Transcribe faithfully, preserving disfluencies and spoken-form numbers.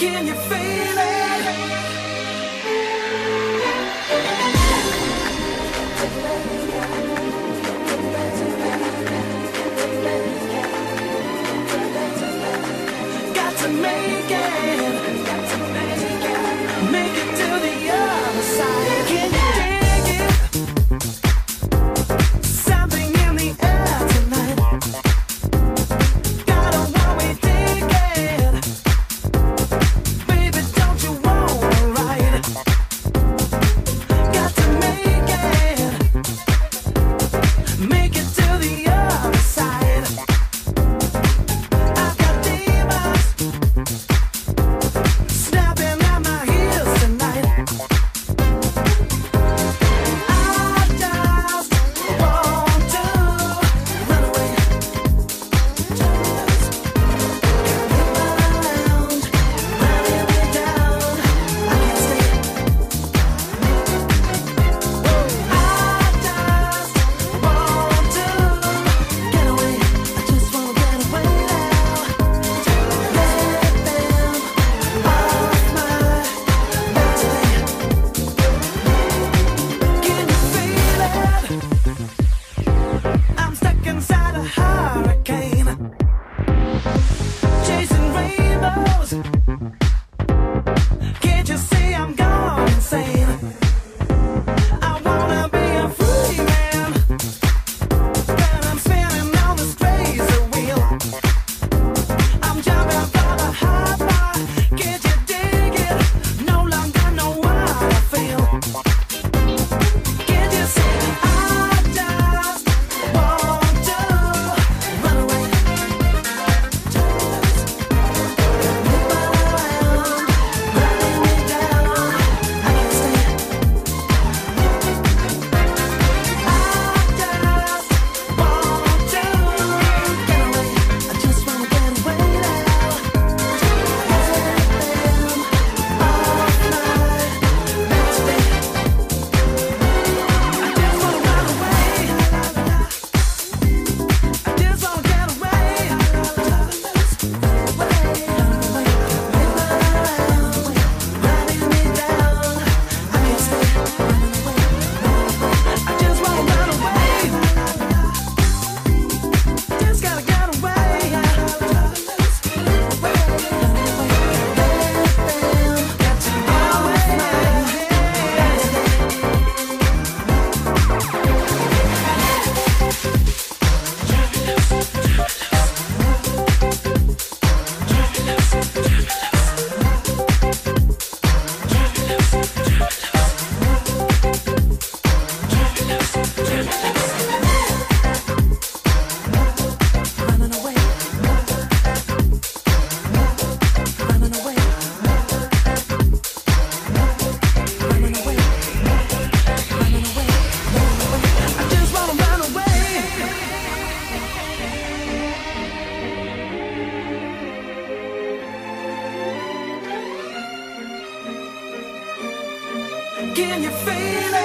Can you feel it? Got to make it, got to make it, make it to the other side. Can you dig it? Something in the air tonight. Got a while we dig it. Can you feel it?